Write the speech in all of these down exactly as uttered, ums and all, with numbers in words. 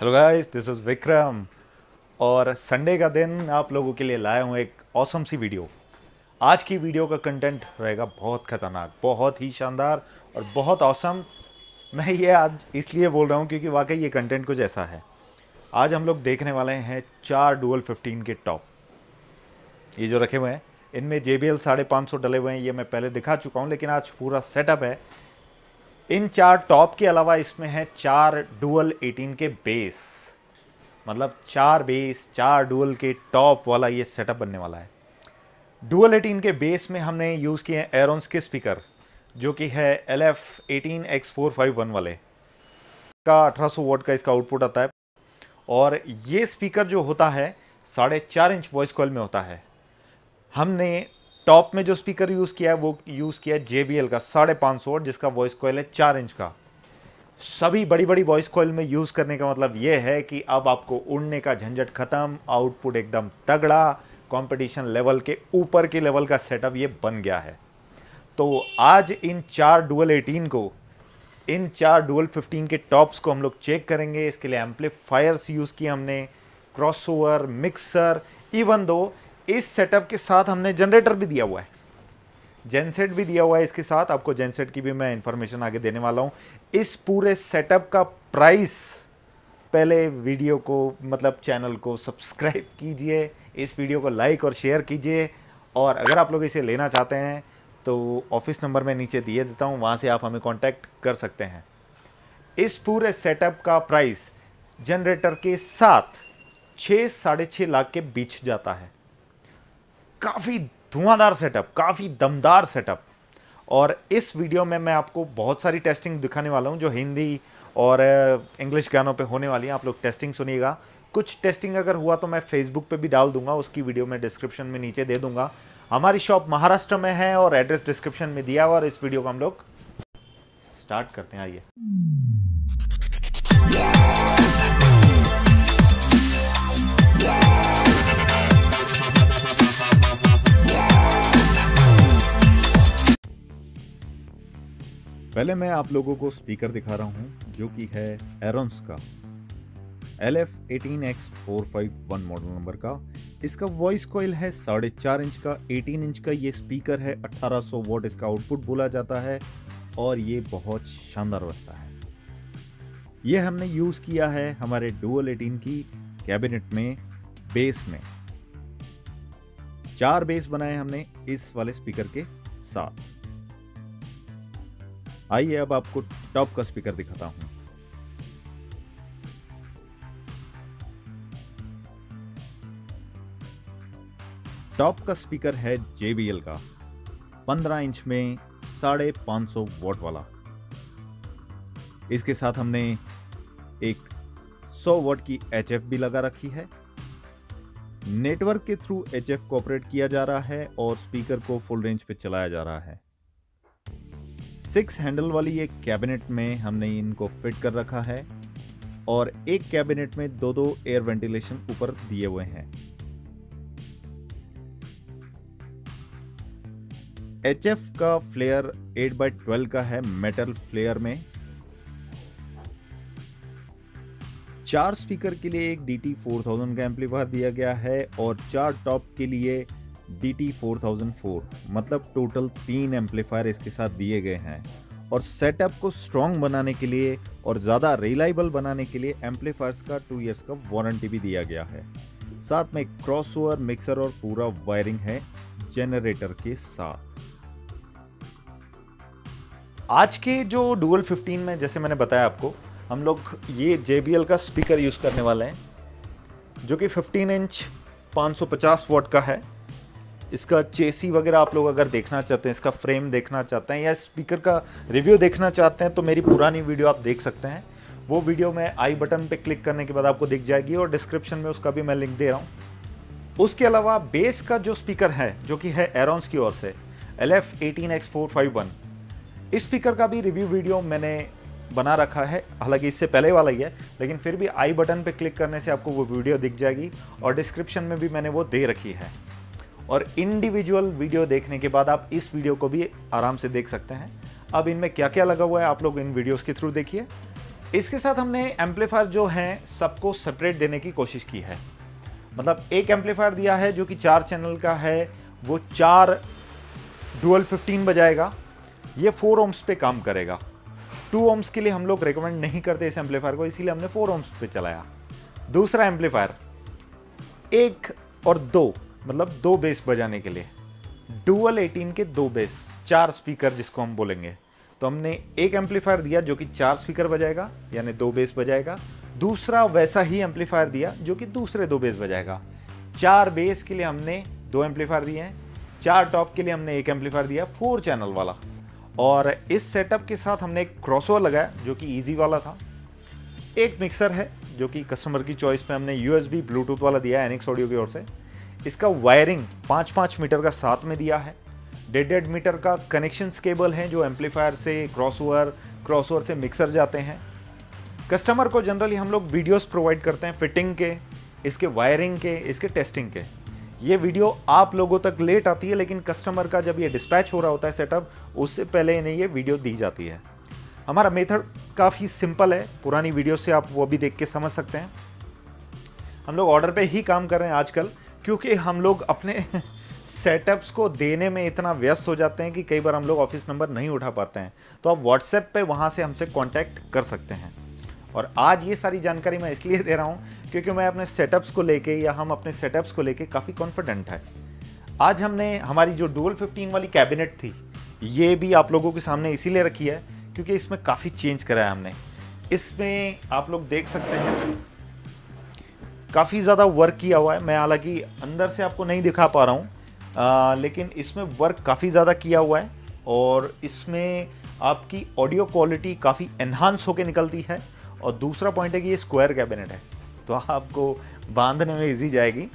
Hello guys, this is Vikram और Sunday का दिन आप लोगों के लिए लाया हूँ एक ऑसम सी वीडियो। आज की वीडियो का कंटेंट रहेगा बहुत ख़तरनाक, बहुत ही शानदार और बहुत ऑसम। मैं ये आज इसलिए बोल रहा हूँ क्योंकि वाकई ये कंटेंट कुछ ऐसा है। आज हम लोग देखने वाले हैं चार डुअल फिफ्टीन के टॉप। ये जो रखे हुए हैं इनमें जे बी एल साढ़े पाँच सौ डले हुए हैं, ये मैं पहले दिखा चुका हूँ, लेकिन आज पूरा सेटअप है। इन चार टॉप के अलावा इसमें हैं चार डुअल अठारह के बेस, मतलब चार बेस चार डुअल के टॉप वाला ये सेटअप बनने वाला है। डुअल अठारह के बेस में हमने यूज़ किए हैं एरोन्स के स्पीकर, जो कि है एल एफ अठारह एक्स फोर फाइव वन वाले का अठारह सौ वाट का इसका आउटपुट आता है। और ये स्पीकर जो होता है साढ़े चार इंच वॉइस कॉइल में होता है। हमने टॉप में जो स्पीकर यूज़ किया है वो यूज़ किया है जे बी एल का साढ़े पाँच सौ वाट, जिसका वॉइस कॉइल है चार इंच का। सभी बड़ी बड़ी वॉइस कॉइल में यूज़ करने का मतलब ये है कि अब आपको उड़ने का झंझट खत्म, आउटपुट एकदम तगड़ा, कंपटीशन लेवल के ऊपर के लेवल का सेटअप ये बन गया है। तो आज इन चार डुअल अठारह को, इन चार डुअल फिफ्टीन के टॉप्स को हम लोग चेक करेंगे। इसके लिए एम्पलीफायर्स यूज़ किए हमने, cross over, mixer, even though इस सेटअप के साथ हमने जनरेटर भी दिया हुआ है, जेनसेट भी दिया हुआ है इसके साथ। आपको जेनसेट की भी मैं इंफॉर्मेशन आगे देने वाला हूँ। इस पूरे सेटअप का प्राइस, पहले वीडियो को मतलब चैनल को सब्सक्राइब कीजिए, इस वीडियो को लाइक और शेयर कीजिए। और अगर आप लोग इसे लेना चाहते हैं तो ऑफिस नंबर मैं नीचे दिए देता हूँ, वहाँ से आप हमें कॉन्टैक्ट कर सकते हैं। इस पूरे सेटअप का प्राइस जनरेटर के साथ छः साढ़े छः लाख के बीच जाता है। काफ़ी धुआंधार सेटअप, काफ़ी दमदार सेटअप। और इस वीडियो में मैं आपको बहुत सारी टेस्टिंग दिखाने वाला हूं जो हिंदी और इंग्लिश गानों पे होने वाली है। आप लोग टेस्टिंग सुनिएगा। कुछ टेस्टिंग अगर हुआ तो मैं फेसबुक पे भी डाल दूंगा, उसकी वीडियो मैं डिस्क्रिप्शन में नीचे दे दूंगा। हमारी शॉप महाराष्ट्र में है और एड्रेस डिस्क्रिप्शन में दिया हुआ। और इस वीडियो को हम लोग स्टार्ट करते हैं। आइए, पहले मैं आप लोगों को स्पीकर दिखा रहा हूं जो कि है एरोन्स का एल एफ अठारह X four five one model number का। इसका वॉइस कॉइल है साढ़े चार इंच का, अठारह इंच का ये स्पीकर है, अठारह सौ वॉट इसका आउटपुट बोला जाता है। और ये बहुत शानदार बजता है। ये हमने यूज़ किया है हमारे डुअल अठारह की कैबिनेट में, बेस में। चार बेस बनाए हमने इस वाले स्पीकर के साथ। आइए अब आपको टॉप का स्पीकर दिखाता हूं। टॉप का स्पीकर है जे बी एल का पंद्रह इंच में साढ़े पाँच सौ वॉट वाला। इसके साथ हमने एक सौ वॉट की एच एफ भी लगा रखी है। नेटवर्क के थ्रू एच एफ को ऑपरेट किया जा रहा है और स्पीकर को फुल रेंज पे चलाया जा रहा है। सिक्स हैंडल वाली एक कैबिनेट में हमने इनको फिट कर रखा है और एक कैबिनेट में दो दो एयर वेंटिलेशन ऊपर दिए हुए हैं। एच एफ का फ्लेयर एट बाई ट्वेल्व का है, मेटल फ्लेयर में। चार स्पीकर के लिए एक डी टी फोर थाउजेंड का एम्पलीफायर दिया गया है और चार टॉप के लिए D T four thousand four, मतलब टोटल तीन एम्पलीफायर इसके साथ दिए गए हैं। और सेटअप को स्ट्रॉन्ग बनाने के लिए और ज़्यादा रिलायबल बनाने के लिए एम्पलीफायर्स का टू इयर्स का वारंटी भी दिया गया है। साथ में क्रॉसओवर, मिक्सर और पूरा वायरिंग है जनरेटर के साथ। आज के जो डुअल फिफ्टीन में, जैसे मैंने बताया आपको, हम लोग ये जे बी एल का स्पीकर यूज़ करने वाले हैं जो कि फिफ्टीन इंच पाँच सौ पचास वॉट का है। इसका चेसी वगैरह आप लोग अगर देखना चाहते हैं, इसका फ्रेम देखना चाहते हैं या स्पीकर का रिव्यू देखना चाहते हैं तो मेरी पुरानी वीडियो आप देख सकते हैं। वो वीडियो मैं आई बटन पे क्लिक करने के बाद आपको दिख जाएगी और डिस्क्रिप्शन में उसका भी मैं लिंक दे रहा हूँ। उसके अलावा बेस का जो स्पीकर है जो कि है एरोन्स की ओर से एल एफ अठारह एक्स फोर फाइव वन, इस स्पीकर का भी रिव्यू वीडियो मैंने बना रखा है, हालांकि इससे पहले वाला ही है, लेकिन फिर भी आई बटन पर क्लिक करने से आपको वो वीडियो दिख जाएगी और डिस्क्रिप्शन में भी मैंने वो दे रखी है। और इंडिविजुअल वीडियो देखने के बाद आप इस वीडियो को भी आराम से देख सकते हैं। अब इनमें क्या क्या लगा हुआ है आप लोग इन वीडियोस के थ्रू देखिए। इसके साथ हमने एम्पलीफायर जो हैं सबको सेपरेट देने की कोशिश की है। मतलब एक एम्पलीफायर दिया है जो कि चार चैनल का है, वो चार डुअल फिफ्टीन बजाएगा, ये फोर ओम्स पे काम करेगा। टू ओम्स के लिए हम लोग रेकमेंड नहीं करते इस एम्पलीफायर को, इसीलिए हमने फोर ओम्स पे चलाया। दूसरा एम्पलीफायर एक और दो, मतलब दो बेस बजाने के लिए, डुअल एटीन के दो बेस, चार स्पीकर जिसको हम बोलेंगे। तो हमने एक एम्पलीफायर दिया जो कि चार स्पीकर बजाएगा यानी दो बेस बजाएगा, दूसरा वैसा ही एम्पलीफायर दिया जो कि दूसरे दो बेस बजाएगा। चार बेस के लिए हमने दो एम्पलीफायर दिए हैं, चार टॉप के लिए हमने एक एम्पलीफायर दिया फोर चैनल वाला, और इस सेटअप के साथ हमने एक क्रॉसओवर लगाया जो कि इजी वाला था। एक मिक्सर है जो कि कस्टमर की चॉइस पे हमने यूएसबी ब्लूटूथ वाला दिया है एनिक्स ऑडियो की ओर से। इसका वायरिंग पाँच पाँच मीटर का साथ में दिया है, डेढ़ डेढ़ मीटर का कनेक्शंस केबल हैं जो एम्पलीफायर से क्रॉसओवर, क्रॉसओवर से मिक्सर जाते हैं। कस्टमर को जनरली हम लोग वीडियोस प्रोवाइड करते हैं फिटिंग के, इसके वायरिंग के, इसके टेस्टिंग के। ये वीडियो आप लोगों तक लेट आती है, लेकिन कस्टमर का जब ये डिस्पैच हो रहा होता है सेटअप, उससे पहले इन्हें ये वीडियो दी जाती है। हमारा मेथड काफ़ी सिंपल है, पुरानी वीडियो से आप वो भी देख के समझ सकते हैं। हम लोग ऑर्डर पे ही काम कर रहे हैं आजकल, क्योंकि हम लोग अपने सेटअप्स को देने में इतना व्यस्त हो जाते हैं कि कई बार हम लोग ऑफिस नंबर नहीं उठा पाते हैं। तो आप व्हाट्सएप पे वहाँ से हमसे कांटेक्ट कर सकते हैं। और आज ये सारी जानकारी मैं इसलिए दे रहा हूँ क्योंकि मैं अपने सेटअप्स को लेके या हम अपने सेटअप्स को लेके काफ़ी कॉन्फिडेंट है। आज हमने हमारी जो डुअल फिफ्टीन वाली कैबिनेट थी, ये भी आप लोगों के सामने इसीलिए रखी है क्योंकि इसमें काफ़ी चेंज कराया हमने। इसमें आप लोग देख सकते हैं काफ़ी ज़्यादा वर्क किया हुआ है। मैं हालांकि अंदर से आपको नहीं दिखा पा रहा हूँ, आ, लेकिन इसमें वर्क काफ़ी ज़्यादा किया हुआ है और इसमें आपकी ऑडियो क्वालिटी काफ़ी एनहांस होकर निकलती है। और दूसरा पॉइंट है कि ये स्क्वायर कैबिनेट है तो आपको बांधने में इजी जाएगी।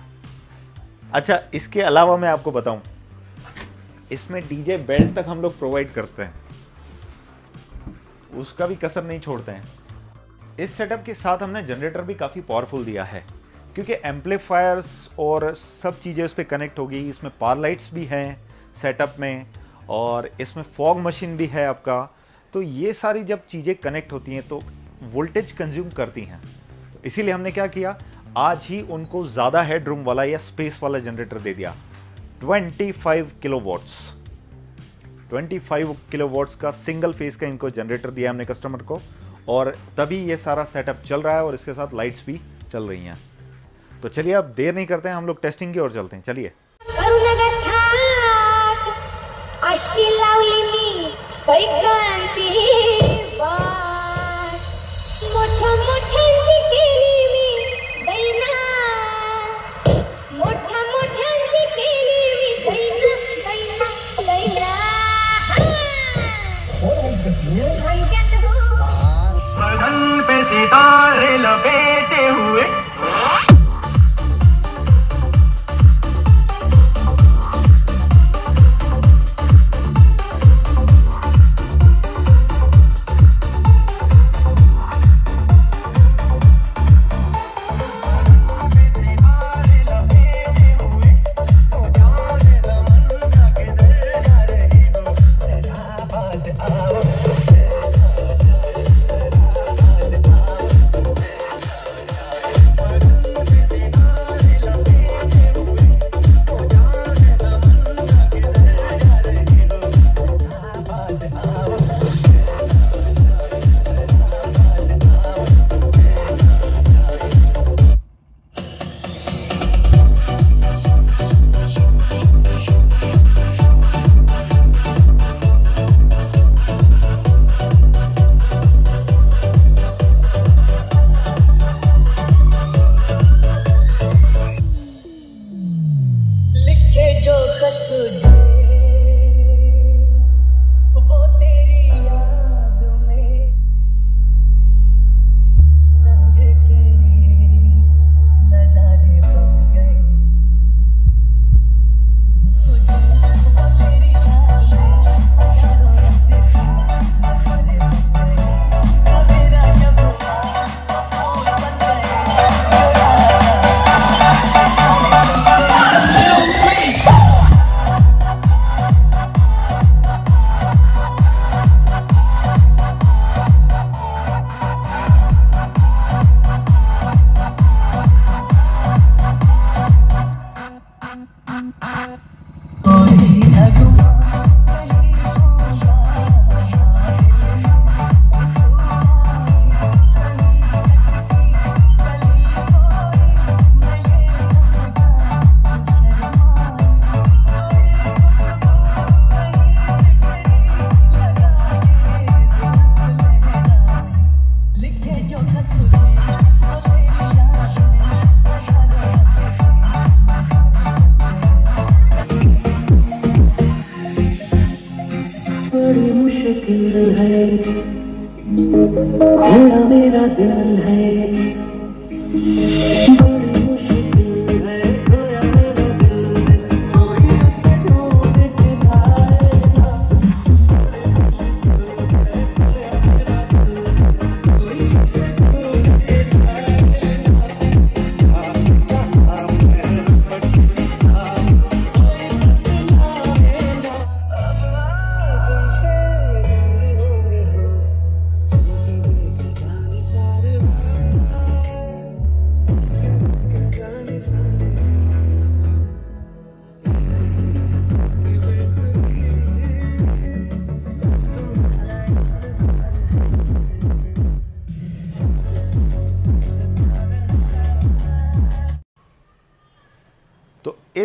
अच्छा, इसके अलावा मैं आपको बताऊं, इसमें डीजे बेल्ट तक हम लोग प्रोवाइड करते हैं, उसका भी कसर नहीं छोड़ते हैं। इस सेटअप के साथ हमने जनरेटर भी काफ़ी पावरफुल दिया है क्योंकि एम्पलीफायर्स और सब चीज़ें उस पर कनेक्ट होगी। इसमें पावर लाइट्स भी हैं सेटअप में और इसमें फॉग मशीन भी है आपका। तो ये सारी जब चीज़ें कनेक्ट होती हैं तो वोल्टेज कंज्यूम करती हैं, इसीलिए हमने क्या किया, आज ही उनको ज़्यादा हेडरूम वाला या स्पेस वाला जनरेटर दे दिया। पच्चीस किलोवाट्स पच्चीस किलोवाट्स का सिंगल फेस का इनको जनरेटर दिया हमने कस्टमर को, और तभी ये सारा सेटअप चल रहा है और इसके साथ लाइट्स भी चल रही हैं। तो चलिए, अब देर नहीं करते हैं, हम लोग टेस्टिंग की ओर चलते हैं। चलिए,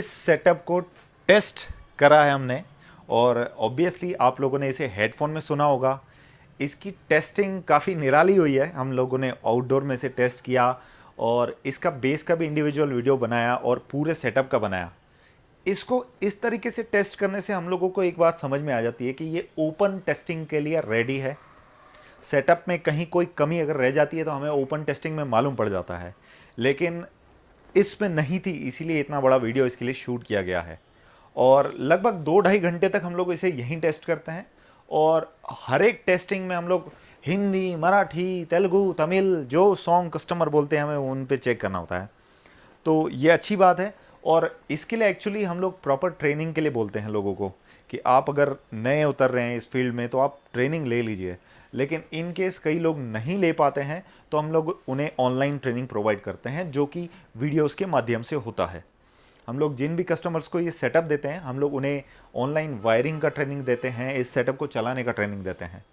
इस सेटअप को टेस्ट करा है हमने और ऑब्वियसली आप लोगों ने इसे हेडफोन में सुना होगा। इसकी टेस्टिंग काफ़ी निराली हुई है, हम लोगों ने आउटडोर में से टेस्ट किया और इसका बेस का भी इंडिविजुअल वीडियो बनाया और पूरे सेटअप का बनाया। इसको इस तरीके से टेस्ट करने से हम लोगों को एक बात समझ में आ जाती है कि ये ओपन टेस्टिंग के लिए रेडी है। सेटअप में कहीं कोई कमी अगर रह जाती है तो हमें ओपन टेस्टिंग में मालूम पड़ जाता है, लेकिन इसमें नहीं थी, इसीलिए इतना बड़ा वीडियो इसके लिए शूट किया गया है। और लगभग दो ढाई घंटे तक हम लोग इसे यहीं टेस्ट करते हैं और हर एक टेस्टिंग में हम लोग हिंदी, मराठी, तेलुगू, तमिल, जो सॉन्ग कस्टमर बोलते हैं हमें उन पे चेक करना होता है। तो ये अच्छी बात है और इसके लिए एक्चुअली हम लोग प्रॉपर ट्रेनिंग के लिए बोलते हैं लोगों को कि आप अगर नए उतर रहे हैं इस फील्ड में तो आप ट्रेनिंग ले लीजिए, लेकिन इन केस कई लोग नहीं ले पाते हैं तो हम लोग उन्हें ऑनलाइन ट्रेनिंग प्रोवाइड करते हैं जो कि वीडियोस के माध्यम से होता है। हम लोग जिन भी कस्टमर्स को ये सेटअप देते हैं हम लोग उन्हें ऑनलाइन वायरिंग का ट्रेनिंग देते हैं, इस सेटअप को चलाने का ट्रेनिंग देते हैं।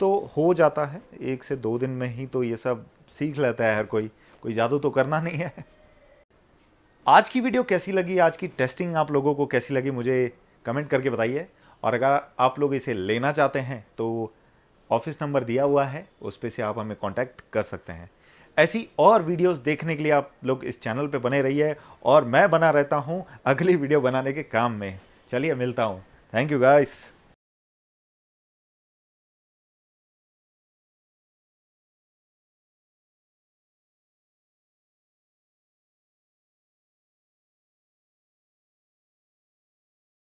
तो हो जाता है एक से दो दिन में ही, तो ये सब सीख लेता है हर कोई, कोई जादू तो करना नहीं है। आज की वीडियो कैसी लगी, आज की टेस्टिंग आप लोगों को कैसी लगी मुझे कमेंट करके बताइए। और अगर आप लोग इसे लेना चाहते हैं तो ऑफिस नंबर दिया हुआ है, उस पे से आप हमें कांटेक्ट कर सकते हैं। ऐसी और वीडियोस देखने के लिए आप लोग इस चैनल पे बने रहिए और मैं बना रहता हूँ अगली वीडियो बनाने के काम में। चलिए मिलता हूँ, थैंक यू गाइस।